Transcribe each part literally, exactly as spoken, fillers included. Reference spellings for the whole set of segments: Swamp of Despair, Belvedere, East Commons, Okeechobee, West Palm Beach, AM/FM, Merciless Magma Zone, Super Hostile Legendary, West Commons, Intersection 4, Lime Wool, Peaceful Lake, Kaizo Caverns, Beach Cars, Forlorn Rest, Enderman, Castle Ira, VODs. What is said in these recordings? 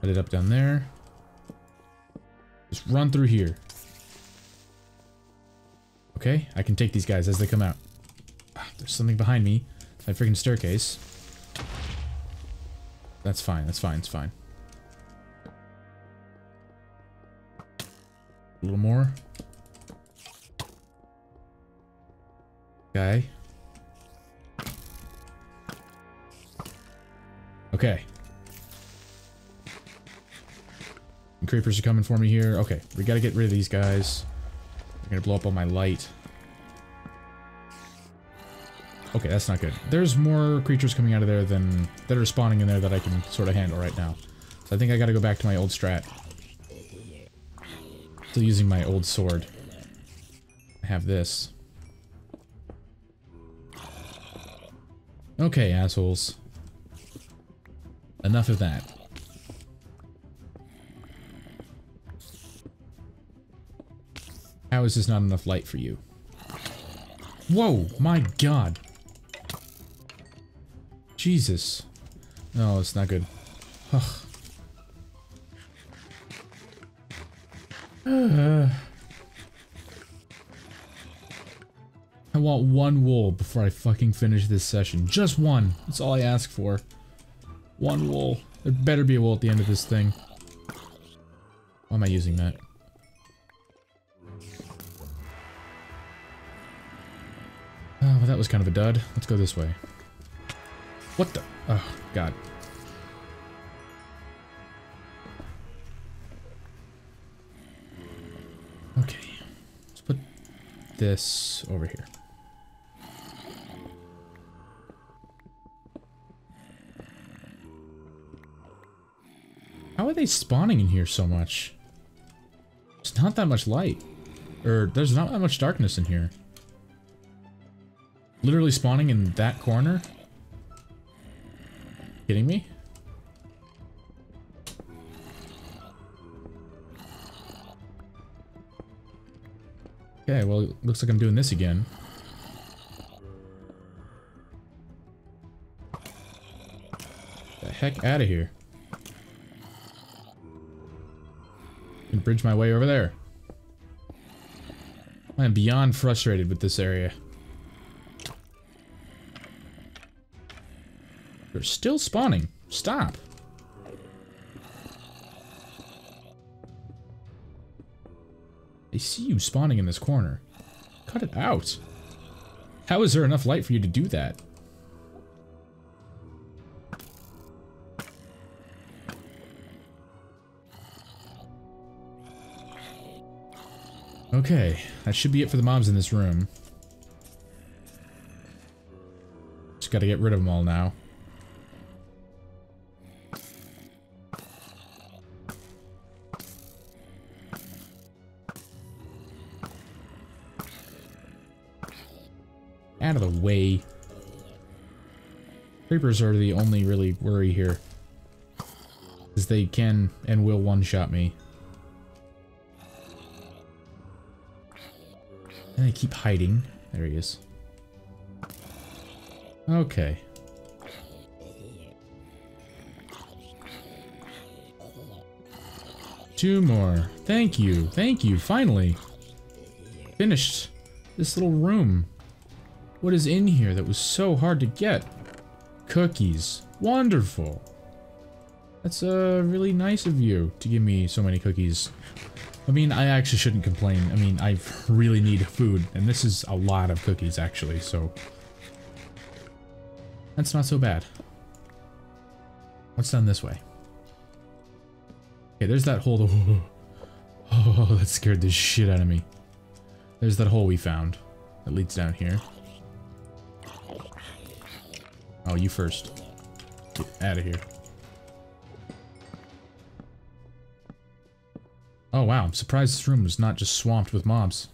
Head it up down there. Just run through here. Okay, I can take these guys as they come out. Ah, there's something behind me. That freaking staircase. That's fine, that's fine, it's fine. A little more. Okay. Okay. And creepers are coming for me here. Okay, we gotta get rid of these guys. They're gonna blow up all my light. Okay, that's not good. There's more creatures coming out of there than that are spawning in there that I can sort of handle right now. So I think I gotta go back to my old strat. Still using my old sword. I have this. Okay, assholes. Enough of that. How is this not enough light for you? Whoa, my god. Jesus. No, it's not good. Ugh. Uh, I want one wool before I fucking finish this session. Just one. That's all I ask for. One wool. There better be a wool at the end of this thing. Why am I using that? Oh, well, that was kind of a dud. Let's go this way. What the? Oh, God. Okay. Let's put this over here. How are they spawning in here so much? There's not that much light. Or, there's not that much darkness in here. Literally spawning in that corner? Kidding me? Okay, well, it looks like I'm doing this again. Get the heck out of here. I can bridge my way over there. I am beyond frustrated with this area. They're still spawning. Stop. I see you spawning in this corner. Cut it out. How is there enough light for you to do that? Okay, that should be it for the mobs in this room. Just gotta get rid of them all now. Out of the way. Creepers are the only really worry here. Because they can and will one-shot me. And they keep hiding. There he is. Okay. Two more. Thank you. Thank you. Finally. Finished this little room. What is in here that was so hard to get? Cookies. Wonderful. That's uh, really nice of you to give me so many cookies. I mean, I actually shouldn't complain. I mean, I really need food, and this is a lot of cookies, actually, so... That's not so bad. What's done this way? Okay, there's that hole... Oh, that scared the shit out of me. There's that hole we found that leads down here. Oh, you first. Get out of here. Oh, wow. I'm surprised this room was not just swamped with mobs.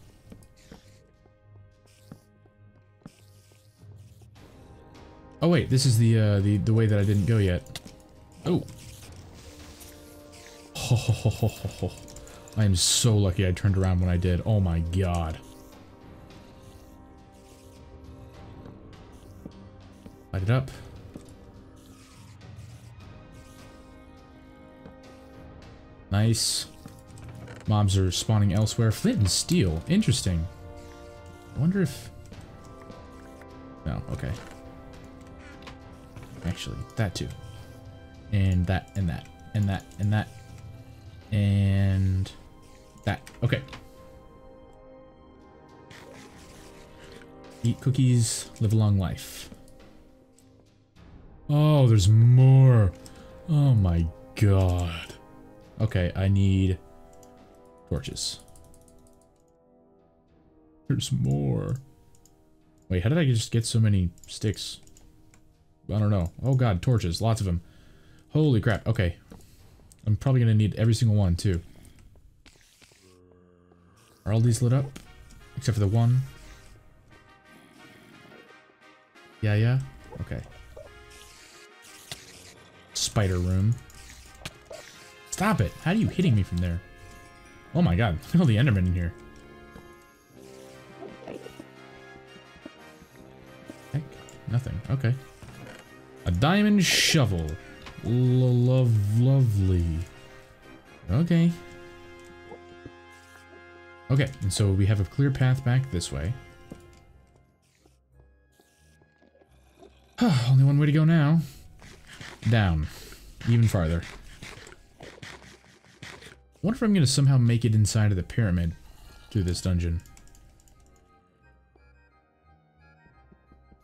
Oh, wait. This is the, uh, the, the way that I didn't go yet. Oh. Ho, ho, ho, ho, ho, ho. I am so lucky I turned around when I did. Oh, my God. Light it up. Nice. Mobs are spawning elsewhere. Flint and steel. Interesting. I wonder if... No, okay. Actually, that too. And that, and that, and that, and that, and that. Okay. Eat cookies, live a long life. Oh, there's more. Oh my god. Okay, I need torches. There's more. Wait, how did I just get so many sticks? I don't know. Oh god, torches. Lots of them. Holy crap. Okay. I'm probably gonna need every single one, too. Are all these lit up? Except for the one. Yeah, yeah? Okay. Spider room. Stop it! How are you hitting me from there? Oh my god. Look at all the Endermen in here. Heck, nothing. Okay. A diamond shovel. Love, lovely. Okay. Okay, and so we have a clear path back this way. Only one way to go now. Down. Even farther. I wonder if I'm going to somehow make it inside of the pyramid through this dungeon.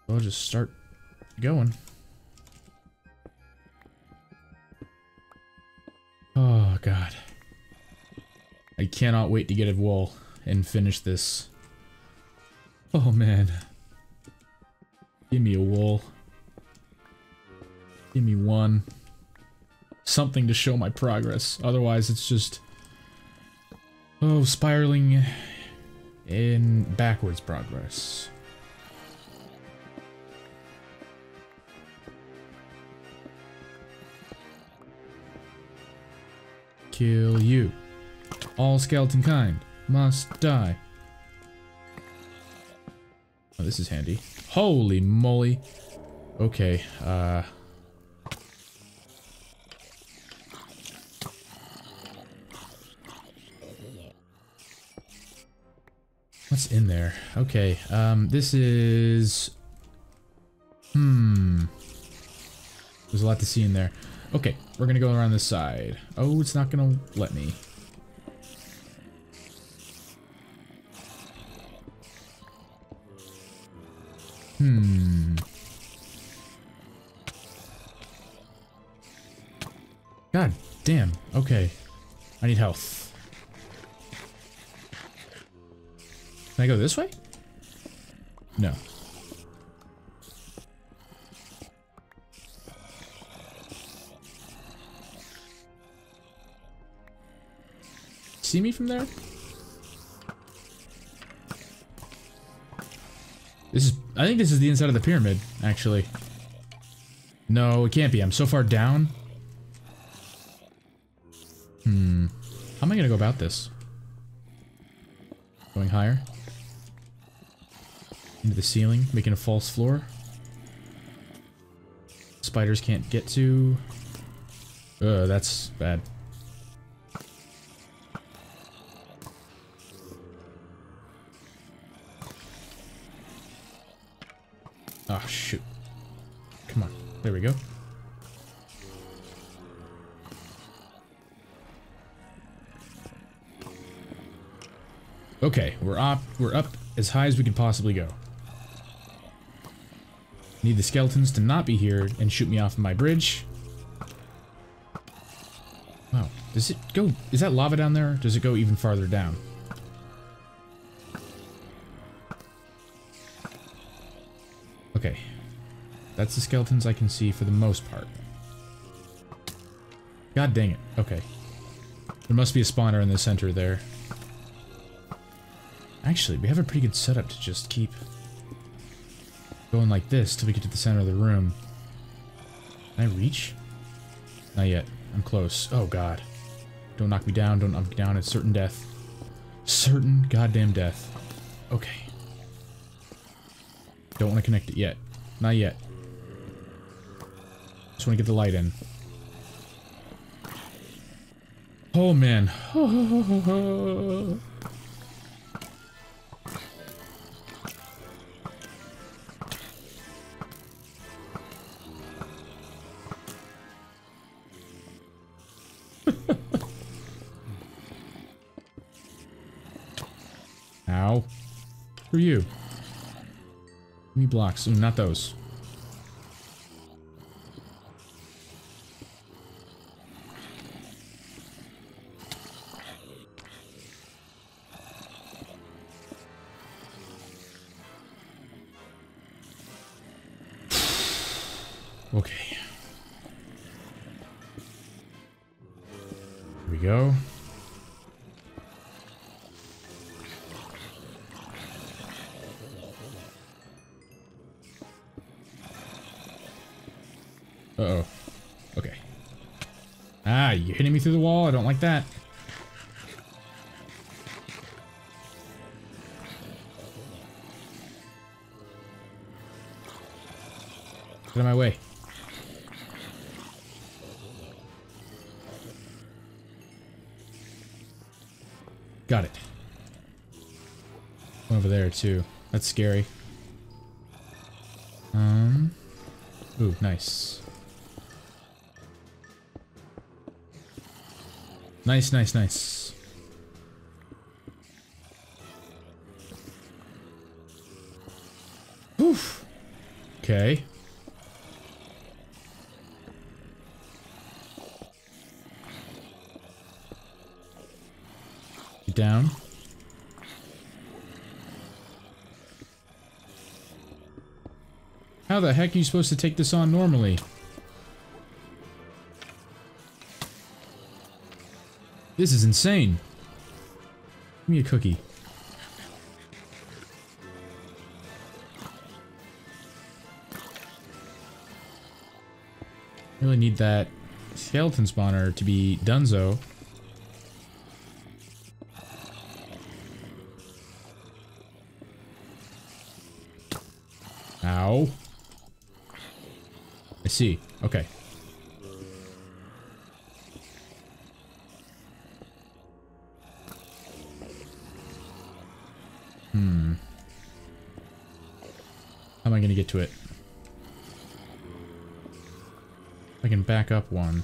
I'll just start going. Oh god. I cannot wait to get a wool and finish this. Oh man. Give me a wool. Give me one. Something to show my progress. Otherwise it's just... Oh, spiraling in backwards progress. Kill you. All skeleton kind must die. Oh, this is handy. Holy moly. Okay, uh... what's in there? Okay, um, this is... Hmm... There's a lot to see in there. Okay, we're gonna go around this side. Oh, it's not gonna let me. Hmm. God damn. Okay. I need health. Can I go this way? No. See me from there? This is, I think this is the inside of the pyramid, actually. No, it can't be. I'm so far down. Hmm. How am I gonna go about this? Going higher? Into the ceiling, making a false floor. Spiders can't get to. Ugh, that's bad. Oh, shoot. Come on. There we go. Okay, we're up, we're up as high as we can possibly go. Need the skeletons to not be here and shoot me off my bridge. Wow. Does it go... Is that lava down there? Or does it go even farther down? Okay, that's the skeletons I can see for the most part. God dang it. Okay. There must be a spawner in the center there. Actually, we have a pretty good setup to just keep going like this till we get to the center of the room. Can I reach? Not yet. I'm close. Oh god. Don't knock me down. Don't knock me down. It's certain death. Certain goddamn death. Okay. Don't want to connect it yet. Not yet. Just want to get the light in. Oh man. Ow. Who are you? Give me blocks. Ooh, not those. Okay. Here we go. Uh-oh. Okay. Ah, you're hitting me through the wall. I don't like that. Get out of my way. Got it. One over there too. That's scary. Um. Ooh, nice. Nice, nice, nice. Oof. Okay. Down. How the heck are you supposed to take this on normally? This is insane. Give me a cookie. I really need that skeleton spawner to be donezo. Ow. I see. Okay. Hmm. How am I going to get to it? I can back up one.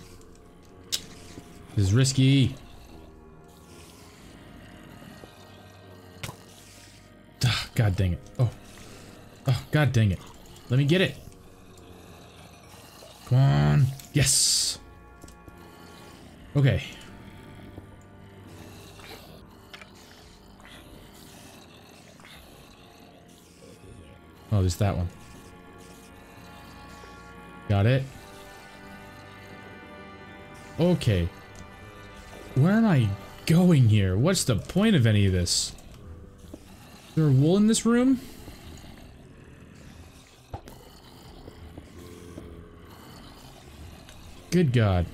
This is risky. God dang it. Oh. Oh, god dang it. Let me get it. Come on. Yes. Okay. Oh, there's that one. Got it. Okay. Where am I going here? What's the point of any of this? Is there wool in this room? Good God.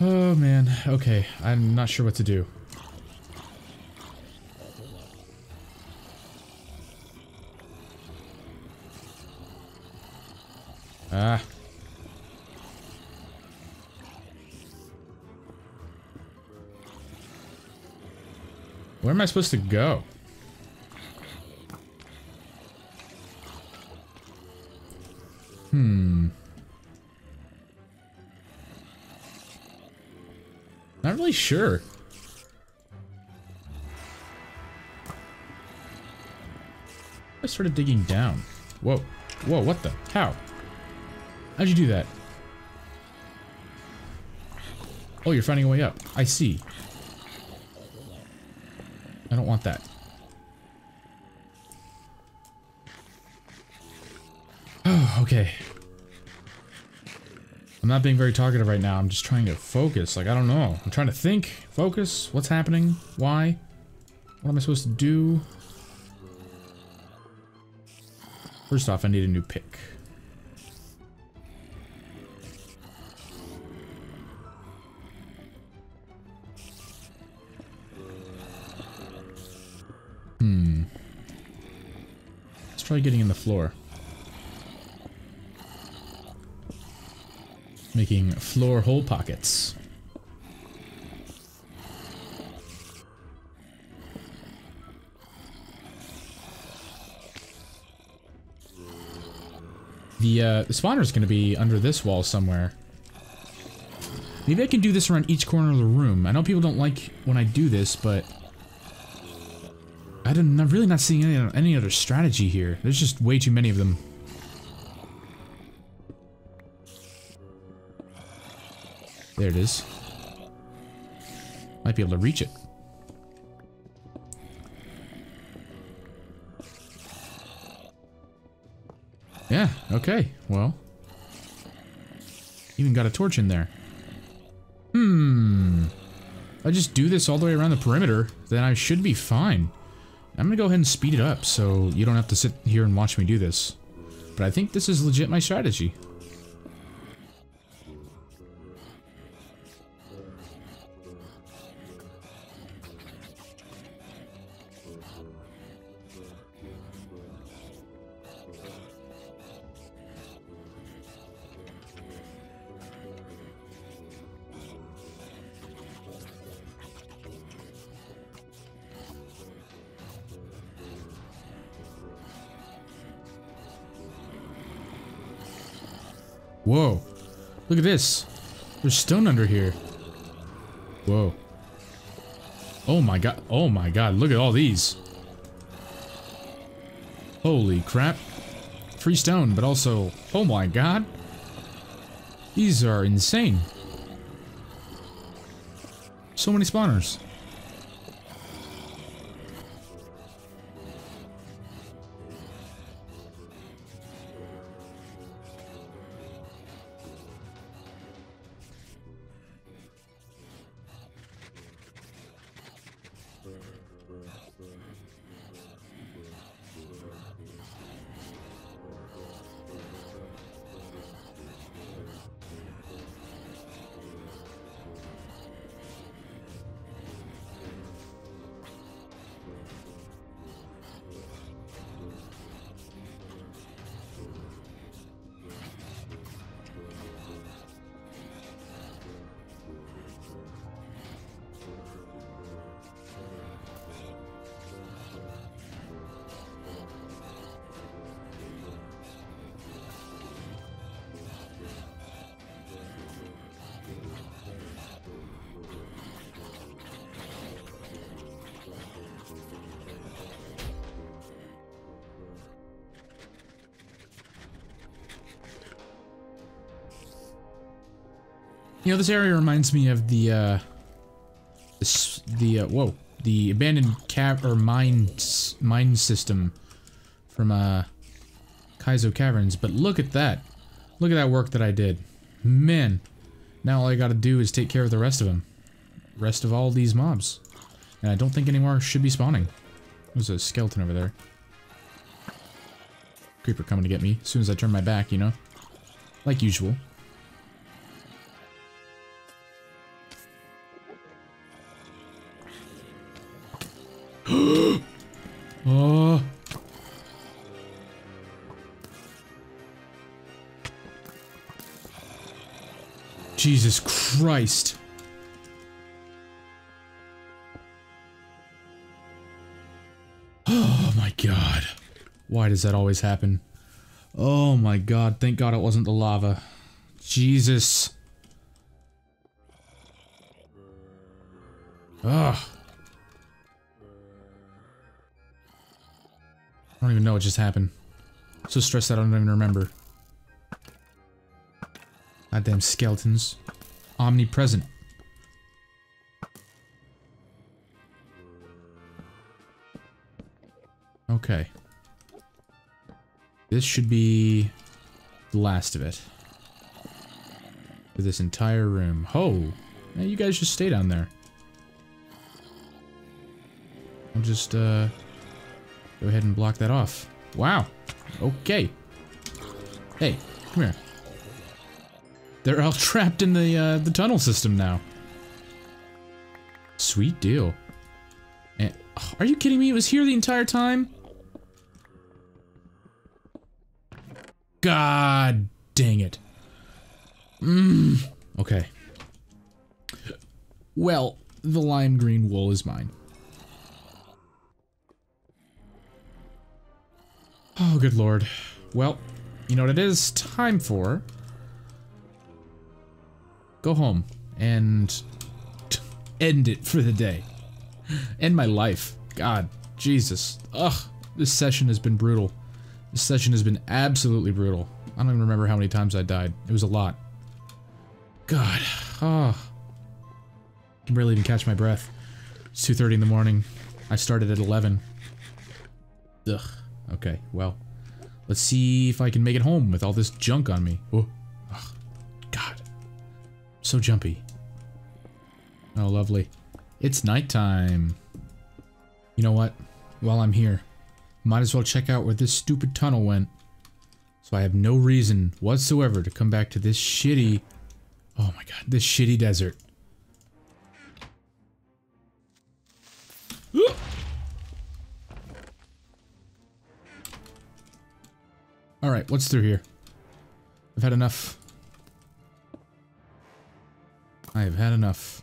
Oh man, okay, I'm not sure what to do. Ah. Where am I supposed to go? Hmm. Not really sure. I started digging down. Whoa. Whoa, what the? How? How'd you do that? Oh, you're finding a way up. I see. I don't want that. Okay. I'm not being very talkative right now. I'm just trying to focus. Like, I don't know. I'm trying to think. Focus. What's happening? Why? What am I supposed to do? First off, I need a new pick. Hmm. Let's try getting in the floor. making floor hole pockets. The, uh, the spawner's gonna be under this wall somewhere. Maybe I can do this around each corner of the room. I know people don't like when I do this, but... I don't, I'm really not seeing any, any other strategy here. There's just way too many of them. There it is. Might be able to reach it. Yeah, okay, well. Even got a torch in there. Hmm. If I just do this all the way around the perimeter, then I should be fine. I'm gonna go ahead and speed it up so you don't have to sit here and watch me do this. But I think this is legit my strategy. Whoa, look at this. There's stone under here. Whoa. Oh my god, oh my god, look at all these. Holy crap. Free stone, but also, oh my god. These are insane. So many spawners. You know, this area reminds me of the, uh, the, the uh, whoa, the abandoned cave or mine, mine system from, uh, Kaizo Caverns, but look at that. Look at that work that I did. Man, now all I gotta do is take care of the rest of them. Rest of all these mobs. And I don't think any more should be spawning. There's a skeleton over there. Creeper coming to get me as soon as I turn my back, you know? Like usual. Oh. Jesus Christ. Oh my god. Why does that always happen? Oh my god, thank god it wasn't the lava. Jesus. Ugh. I don't even know what just happened. I'm so stressed out I don't even remember. Goddamn skeletons. Omnipresent. Okay. This should be the last of it. For this entire room. Oh! Now you guys just stay down there. I'm just, uh... go ahead and block that off. Wow. Okay. Hey, come here. They're all trapped in the uh, the tunnel system now. Sweet deal. And, oh, are you kidding me? It was here the entire time? God dang it. Mmm. Okay. Well, the lime green wool is mine. Oh, good lord. Well, you know what it is time for? Go home and end it for the day. End my life. God, Jesus. Ugh, this session has been brutal. This session has been absolutely brutal. I don't even remember how many times I died. It was a lot. God. Oh. I can barely even catch my breath. It's two thirty in the morning. I started at eleven. Ugh. Okay, well. Let's see if I can make it home with all this junk on me. Oh. Ugh. God. So jumpy. Oh, lovely. It's nighttime. You know what? While I'm here, might as well check out where this stupid tunnel went. So I have no reason whatsoever to come back to this shitty... Oh my god, this shitty desert. Ooh. All right, what's through here? I've had enough. I have had enough.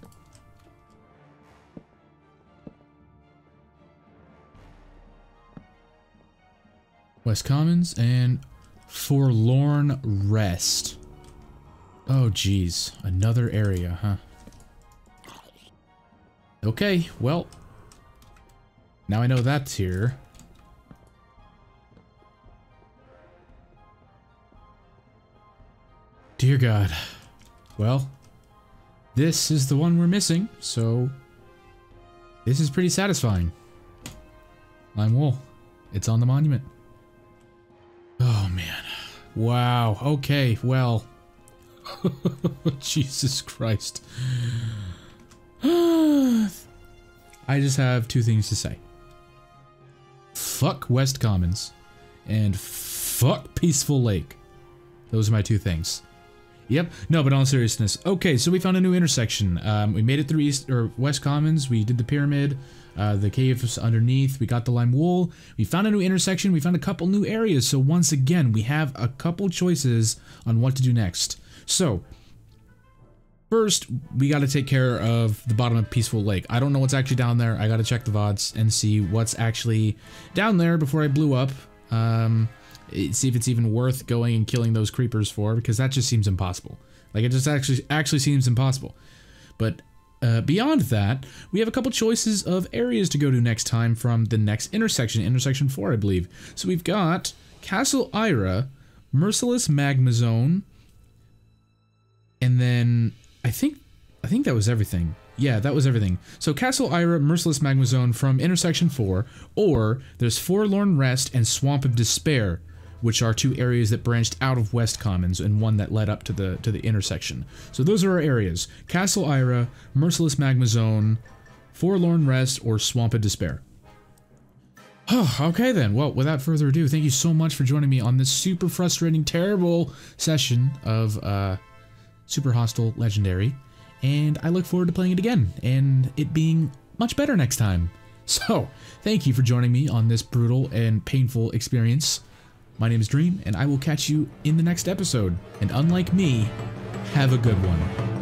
West Commons and Forlorn Rest. Oh geez, another area, huh? Okay, well, now I know that's here. Dear God. Well, this is the one we're missing, so this is pretty satisfying. Lime Wool. It's on the monument. Oh, man. Wow. Okay, well. Jesus Christ. I just have two things to say. Fuck West Commons. And fuck Peaceful Lake. Those are my two things. Yep. No, but in all seriousness. Okay, so we found a new intersection. Um, we made it through East or West Commons. We did the pyramid. Uh, the caves underneath, we got the lime wool, we found a new intersection, we found a couple new areas, so once again, we have a couple choices on what to do next. So, first, we gotta take care of the bottom of Peaceful Lake. I don't know what's actually down there, I gotta check the V O Ds and see what's actually down there before I blew up. Um, see if it's even worth going and killing those creepers for, because that just seems impossible. Like, it just actually, actually seems impossible. But... Uh, beyond that, we have a couple choices of areas to go to next time from the next intersection, Intersection four, I believe. So we've got Castle Ira, Merciless Magma Zone, and then I think I think that was everything. Yeah, that was everything. So Castle Ira, Merciless Magma Zone from Intersection four, or there's Forlorn Rest and Swamp of Despair, which are two areas that branched out of West Commons and one that led up to the to the intersection. So those are our areas. Castle Ira, Merciless Magma Zone, Forlorn Rest, or Swamp of Despair. Oh, okay then. Well, without further ado, thank you so much for joining me on this super frustrating, terrible session of uh, Super Hostile Legendary. And I look forward to playing it again and it being much better next time. So, thank you for joining me on this brutal and painful experience. My name is Dream, and I will catch you in the next episode. And unlike me, have a good one.